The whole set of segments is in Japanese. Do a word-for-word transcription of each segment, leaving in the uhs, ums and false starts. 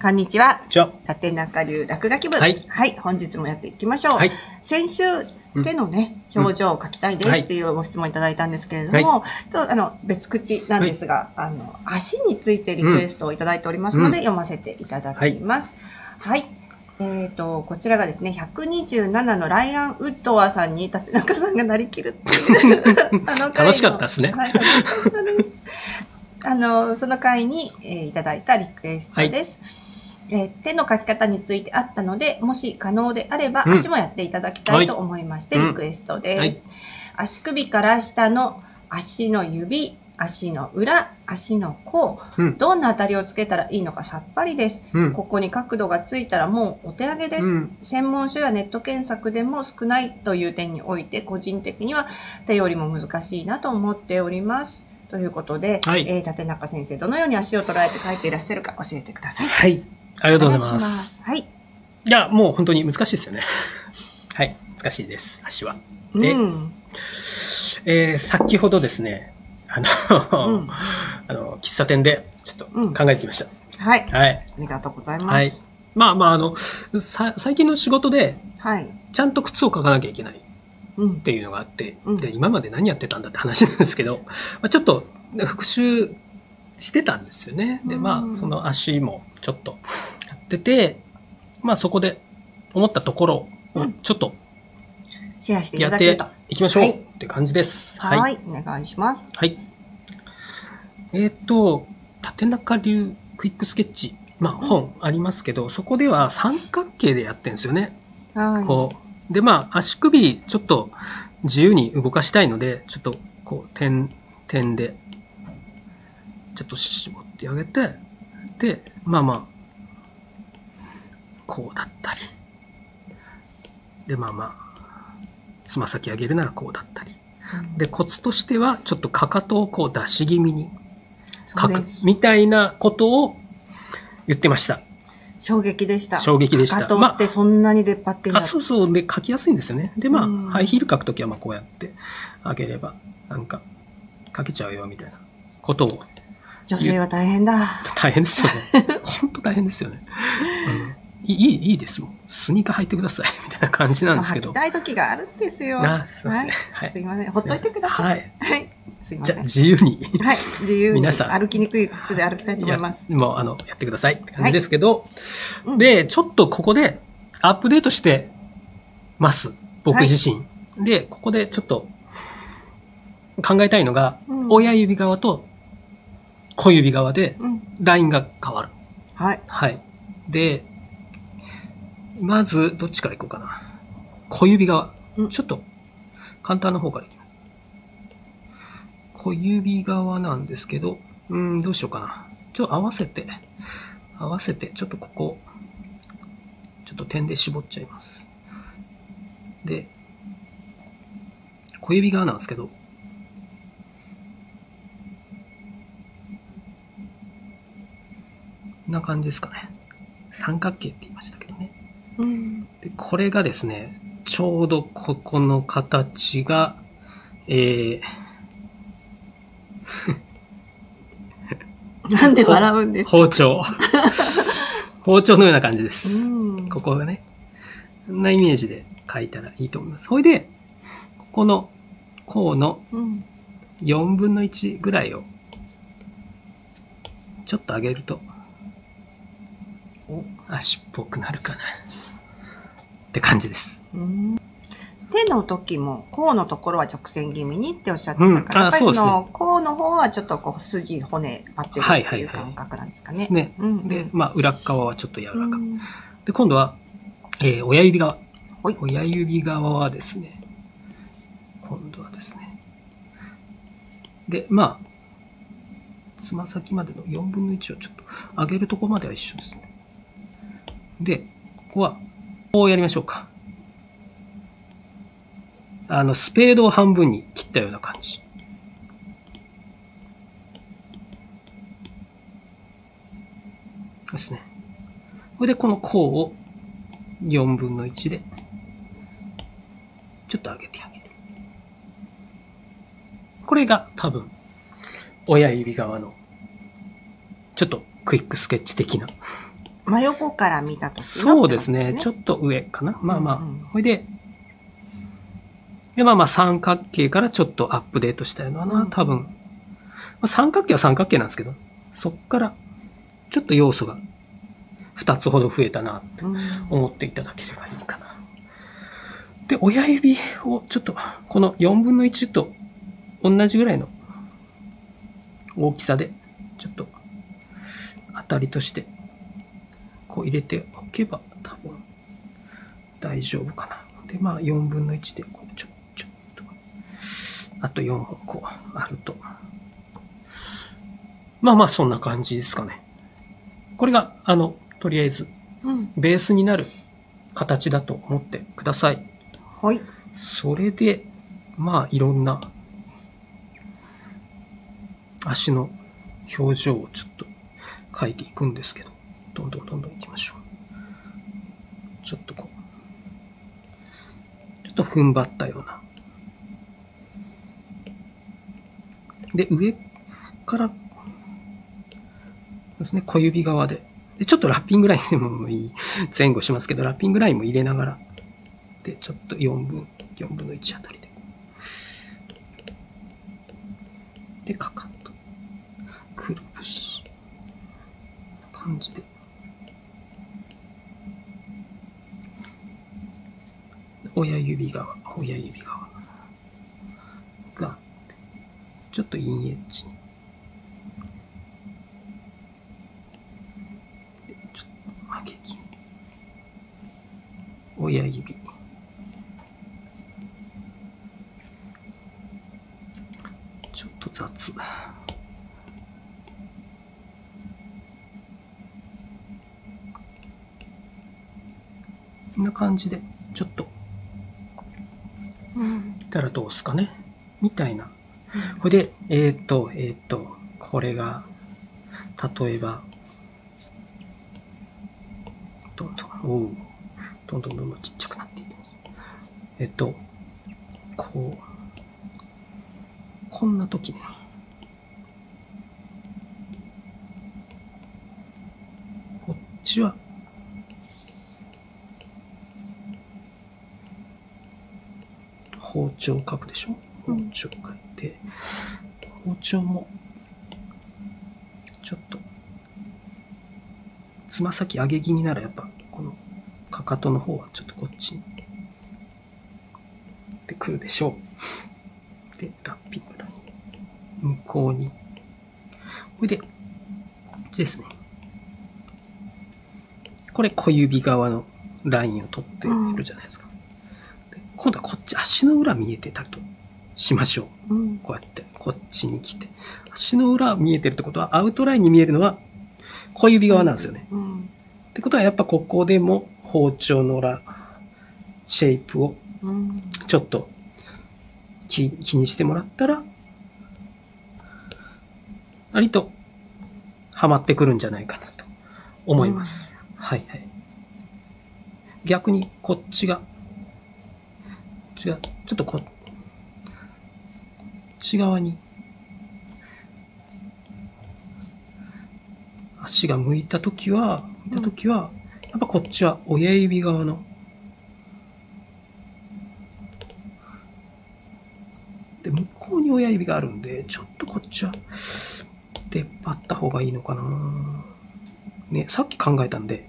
こんにちは。立中流落書き部。はい、はい。本日もやっていきましょう。はい、先週、手のね、表情を描きたいですというご質問いただいたんですけれども、はい、とあの別口なんですが、はい、あの、足についてリクエストをいただいておりますので、うん、読ませていただきます。はい。はい、えっと、こちらがですね、ひゃくにじゅうななのライアンウッドワーさんに立中さんがなりきるっていうあの回の。楽しかったですね。はい、楽しかったです。あの、その回に、えー、いただいたリクエストです。はい、えー、手の描き方についてあったので、もし可能であれば足もやっていただきたいと思いまして、うん、リクエストです。うん、はい、足首から下の足の指、足の裏、足の甲、うん、どんなあたりをつけたらいいのかさっぱりです。うん、ここに角度がついたらもうお手上げです。うん、専門書やネット検索でも少ないという点において、個人的には手よりも難しいなと思っております。ということで、はい、えー、立中先生、どのように足を捉えて描いていらっしゃるか教えてください。はい、ありがとうございます。はい。いや、もう本当に難しいですよね。はい。難しいです。足は。で、うん、えー、先ほどですね、あの、うん、あの、喫茶店でちょっと考えてきました。うん、はい。はい。ありがとうございます。はい。まあまあ、あの、さ最近の仕事で、はい。ちゃんと靴を描かなきゃいけないっていうのがあって、うん、で、今まで何やってたんだって話なんですけど、まあ、ちょっと復習してたんですよね。で、まあ、その足もちょっとやってて、まあそこで思ったところをちょっとシェアしてやっていきましょうって感じです。はい、はい、お願いします。はい。えっと、立中流クイックスケッチ、まあ本ありますけど、うん、そこでは三角形でやってるんですよね。はい、こう。で、まあ足首ちょっと自由に動かしたいので、ちょっとこう点、点で。ちょっと絞ってあげて、で、まあまあ、こうだったり、で、まあまあ、つま先上げるならこうだったり、うん、で、コツとしては、ちょっとかかとをこう出し気味に書く、みたいなことを言ってました。衝撃でした。衝撃でした。かかとってそんなに出っ張ってない、まあ。そうそう、で、書きやすいんですよね。で、まあ、うん、ハイヒール書くときは、まあ、こうやって上げれば、なんか、書けちゃうよ、みたいなことを。女性は大変だ。大変ですよね。本当大変ですよね。うん、いい、いいですもん。スニーカー履いてください。みたいな感じなんですけど。履きたい時があるんですよ。あ、すいません。はい。すいません。ほっといてください。はい。すいません。じゃあ、自由に。はい。自由に。皆さん。歩きにくい靴で歩きたいと思います。もう、あの、やってくださいって感じですけど。で、ちょっとここでアップデートしてます。僕自身。で、ここでちょっと考えたいのが、親指側と、小指側で、ラインが変わる。はい。はい。で、まず、どっちからいこうかな。小指側。うん、ちょっと、簡単な方からいきます。小指側なんですけど、うん、どうしようかな。ちょっと合わせて、合わせて、ちょっとここ、ちょっと点で絞っちゃいます。で、小指側なんですけど、こんな感じですかね。三角形って言いましたけどね。うん、でこれがですね、ちょうどここの形が、えー、なんで笑うんですか？包丁。包丁のような感じです。うん、ここがね、こんなイメージで描いたらいいと思います。ほいで、ここの、こうのよんぶんのいちぐらいを、ちょっと上げると、足っぽくなるかなって感じです。うん、手の時も甲のところは直線気味にっておっしゃってたから、うん、やっぱりその甲の方はちょっとこう筋骨張ってるっていう感覚なんですかね。ね。で、まあ裏側はちょっと柔らかく。うん、で今度は、えー、親指側。親指側はですね、今度はですね。でまあつま先までのよんぶんのいちをちょっと上げるとこまでは一緒ですね。で、ここは、こうやりましょうか。あの、スペードを半分に切ったような感じ。ですね。これで、この甲をよんぶんのいちで、ちょっと上げてあげる。これが多分、親指側の、ちょっとクイックスケッチ的な。真横から見た時の、そうですね、ちょっと上かな。まあまあ、うんうん、ほいで、でまあまあ三角形からちょっとアップデートしたような、うん、多分、まあ、三角形は三角形なんですけど、そっからちょっと要素がふたつほど増えたなって思っていただければいいかな。うん、で、親指をちょっとこのよんぶんのいちと同じぐらいの大きさでちょっと当たりとしてこう入れておけば多分大丈夫かな。で、まあよんぶんのいちでこうちょ、ちょっと、あとよんほんこうあると。まあまあそんな感じですかね。これが、あの、とりあえず、ベースになる形だと思ってください。うん、はい。それで、まあいろんな足の表情をちょっと描いていくんですけど、どんどんどんどんいきましょう。ちょっとこう、ちょっと踏ん張ったような。で、上から、ですね、小指側で。で、ちょっとラッピングラインもいい前後しますけど、ラッピングラインも入れながら、で、ちょっとよんぶんのいちあたりで。で、かかと。くるぶし。こんな感じで。親指側、親指側が、ちょっとインエッジに。親指ちょっと雑こんな感じでちょっといたらどうすかねみたいな。ほいでえっとえっとこれが例えばどんどんおうどんどんどんどんちっちゃくなっていきます。えっと、こう、こんな時ね。こっちは、包丁を書くでしょ？包丁を書いて、包丁も、ちょっと、つま先上げ気にならやっぱ、この、かかとの方はちょっとこっちにってくるでしょう。で、ラッピングライン。向こうに。これで、こっちですね。これ小指側のラインを取ってるじゃないですか。うん、今度はこっち、足の裏見えてたとしましょう。うん、こうやって、こっちに来て。足の裏見えてるってことは、アウトラインに見えるのは小指側なんですよね。うんうん、ってことは、やっぱここでも、包丁の裏シェイプをちょっと 気, 気にしてもらったら割とはまってくるんじゃないかなと思います。うん、はいはい。逆にこっちが違うちょっとこっち側に足が向いたときは向いたときは、うんやっぱこっちは親指側の。で、向こうに親指があるんで、ちょっとこっちは出っ張った方がいいのかな。ね、さっき考えたんで、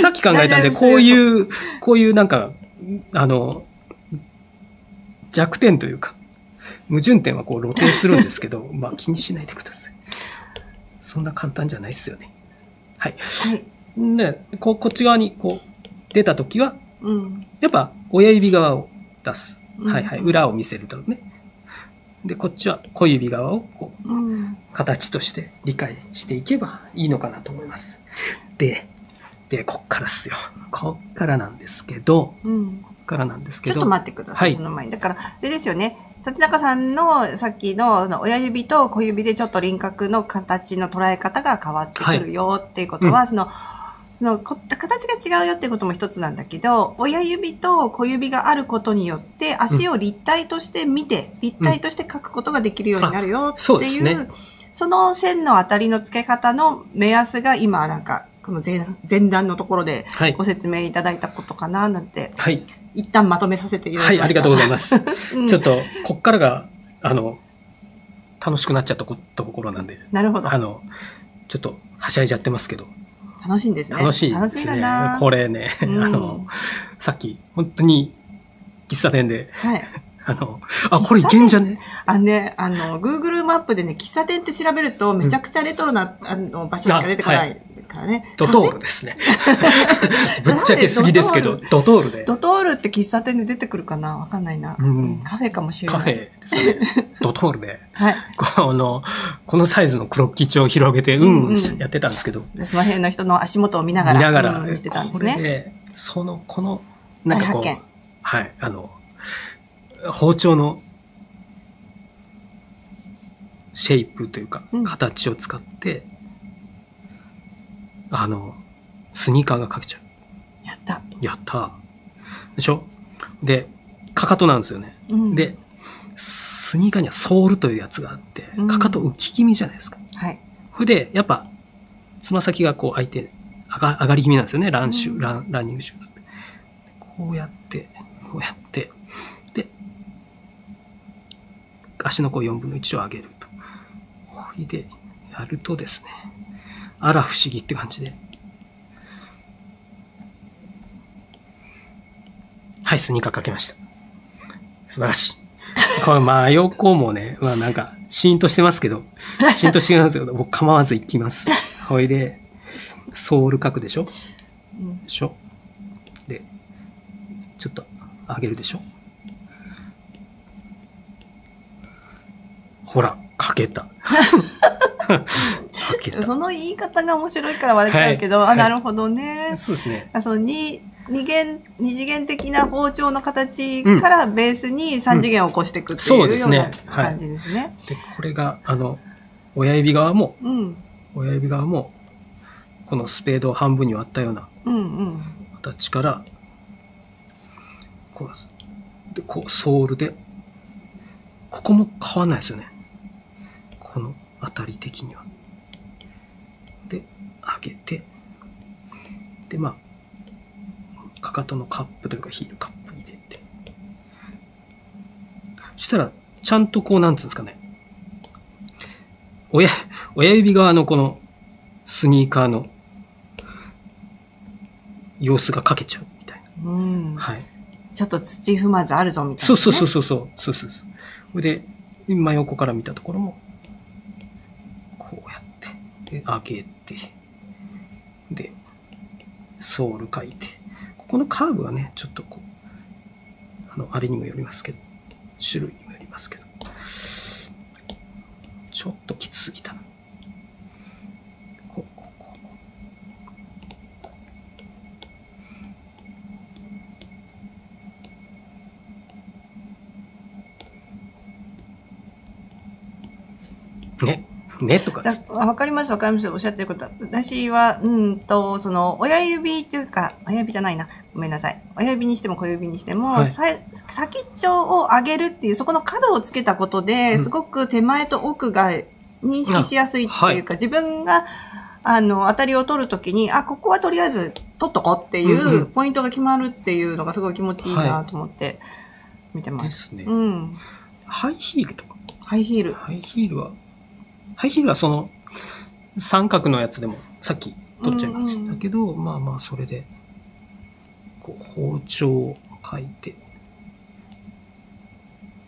さっき考えたんで、こういう、こういうなんか、あの、弱点というか、矛盾点はこう露呈するんですけど、まあ気にしないでください。そんな簡単じゃないですよね。はい。ね、こう、こっち側にこう、出たときは、うん、やっぱ、親指側を出す。うん、はいはい。裏を見せるだろうね。で、こっちは小指側を、こう、うん、形として理解していけばいいのかなと思います。で、で、こっからっすよ。こっからなんですけど、うん、こっからなんですけど。ちょっと待ってください。はい、その前に。だから、でですよね。立中さんのさっきの親指と小指でちょっと輪郭の形の捉え方が変わってくるよっていうことは、はいうん、その、その形が違うよっていうことも一つなんだけど、親指と小指があることによって足を立体として見て、うん、立体として描くことができるようになるよっていう、うん、そうですね。その線の当たりの付け方の目安が今なんかこの 前, 前段のところでご説明いただいたことかななんて、はい、一旦まとめさせていただきました。はい、ありがとうございます。うん、ちょっとこっからがあの楽しくなっちゃったところなんで、なるほど。あのちょっとはしゃいじゃってますけど。楽しいんですね。楽しいですね。これね、うん、あのさっき本当に喫茶店で、はい、あのあこれいけんじゃね。あねあの Google マップでね喫茶店って調べるとめちゃくちゃレトロな、うん、あの場所しか出てこないからね。ドトールですね。ぶっちゃけ好きですけどドトールで。ドトールって喫茶店で出てくるかなわかんないな、うん。カフェかもしれない。カフェですね。ドトールで。はい。このこのサイズのクロッキー帳を広げてうんうんやってたんですけど。うんうん、その辺の人の足元を見ながら見ながら、うん、してたんですね。これでそのこのなんかこうはいあの。包丁のシェイプというか形を使って、うん、あのスニーカーが描けちゃう。やった。やった。でしょ？でかかとなんですよね。うん、でスニーカーにはソールというやつがあって、うん、かかと浮き気味じゃないですか。はい。それでやっぱつま先がこう開いて上が、上がり気味なんですよね。ランシュ、うん、ラン、ランニングシューズってこうやってこうやって。足の甲よんぶんのいちを上げると。これでやるとですね、あら不思議って感じで。はい、スニーカーかけました。素晴らしい。これ真横もね、まあなんか、シーンとしてますけど、シーンとしてますけど、僕構わず行きます。ほいで、ソール書くでしょ？でしょ？で、ちょっと上げるでしょ？ほら、かけた。かけた。その言い方が面白いから割れちゃうけど、はい、あ、なるほどね。はい、そうですね。あ、その二、二元、二次元的な包丁の形からベースに三次元を起こしていくっていうような感じですね。で、これが、あの、親指側も、うん、親指側も、このスペードを半分に割ったような形から、こう、で、こう、ソールで、ここも変わんないですよね。この当たり的には。で、上げて、で、まあ、かかとのカップというかヒールカップ入れて。そしたら、ちゃんとこう、なんつうんですかね。親、親指側のこのスニーカーの様子がかけちゃうみたいな。うん。はい。ちょっと土踏まずあるぞみたいな、ね。そうそうそうそう。そうそうそう。それで、真横から見たところも、こうやって、で、上げて、で、ソール書いて、ここのカーブはね、ちょっとこう、あの、あれにもよりますけど、種類にもよりますけど、ちょっときつすぎたな。こう、こう、こう。ね。ねとかです。わかります、わかります。おっしゃってることは。私は、うんと、その、親指というか、親指じゃないな。ごめんなさい。親指にしても小指にしても、はい、さ先っちょを上げるっていう、そこの角をつけたことで、うん、すごく手前と奥が認識しやすいっていうか、うんはい、自分が、あの、当たりを取るときに、あ、ここはとりあえず取っとこうっていう、ポイントが決まるっていうのがすごい気持ちいいなと思って、見てます。はい、ですね。うん。ハイヒールとか。ハイヒール。ハイヒールは、ハイヒールはその三角のやつでもさっき取っちゃいましたけど、まあまあそれで、こう包丁を書いて、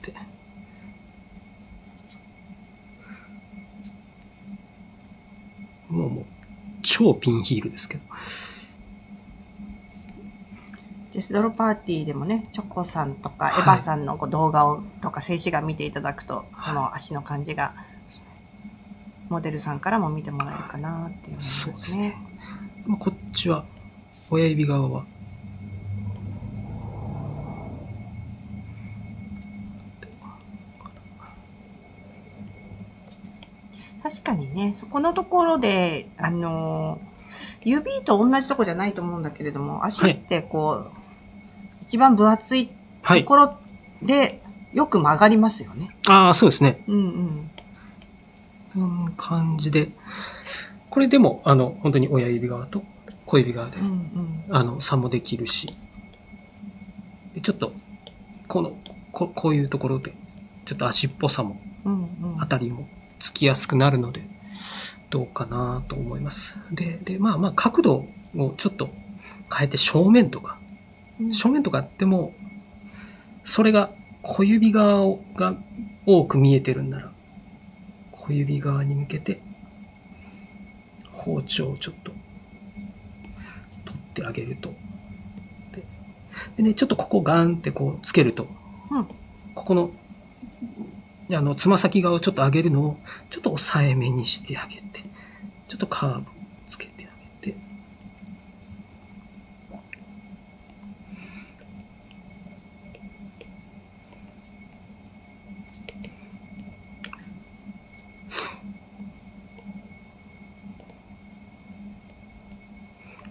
で、もうもう超ピンヒールですけど。ジェスドロパーティーでもね、チョコさんとかエヴァさんのこう動画をとか静止画見ていただくと、はい、この足の感じが、モデルさんからも見てもらえるかなっていうのですね。そうですね。こっちは、親指側は。確かにね、そこのところで、あの、指と同じとこじゃないと思うんだけれども、足ってこう、はい、一番分厚いところでよく曲がりますよね。はい、ああ、そうですね。うんうん。こんな感じで、これでもあの本当に親指側と小指側で、うんうん、あの差もできるし、でちょっとこの こ, こういうところでちょっと足っぽさも、うんうん、当たりもつきやすくなるのでどうかなと思います。ででまあまあ角度をちょっと変えて正面とか、うん、正面とかってもそれが小指側が多く見えてるんなら小指側に向けて包丁をちょっと取ってあげると、で、でねちょっとここガンってこうつけると、うん、ここのあのつま先側をちょっと上げるのをちょっと抑えめにしてあげて、ちょっとカーブをつけてあげて、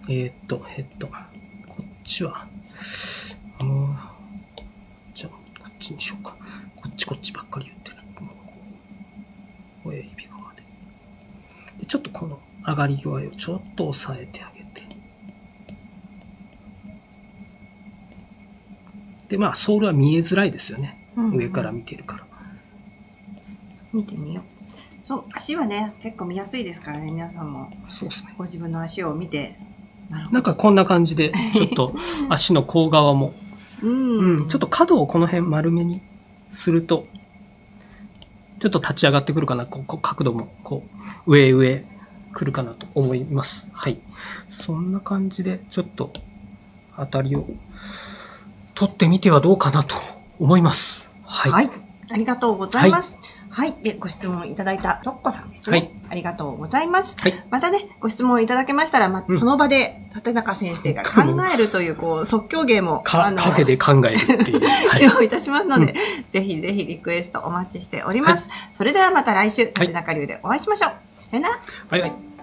えー、っとえー、っとこっちはもうじゃあこっちにしようか。こっちこっちばっかり言ってる。親指側で。で、ちょっとこの上がり具合をちょっと押さえてあげて。で、まあ、ソールは見えづらいですよね。うんうん、上から見てるから。見てみよう。そう、足はね、結構見やすいですからね、皆さんも。そうですね。ご自分の足を見て。なるほど。なんかこんな感じで、ちょっと足の甲側も。うん、うん。ちょっと角をこの辺丸めに。すると、ちょっと立ち上がってくるかな、こう角度も、こう、上上来るかなと思います。はい。そんな感じで、ちょっと、当たりを取ってみてはどうかなと思います。はい。はい、ありがとうございます。はい、はい。で、ご質問いただいたとっこさんですね。はい。ありがとうございます。はい。またね、ご質問いただけましたら、ま、その場で、立中先生が考えるという、こう、即興芸も、か、かけで考えるっていう。披露いたしますので、うん、ぜひぜひリクエストお待ちしております。はい、それではまた来週、立中流でお会いしましょう。さよなら。バイバイ。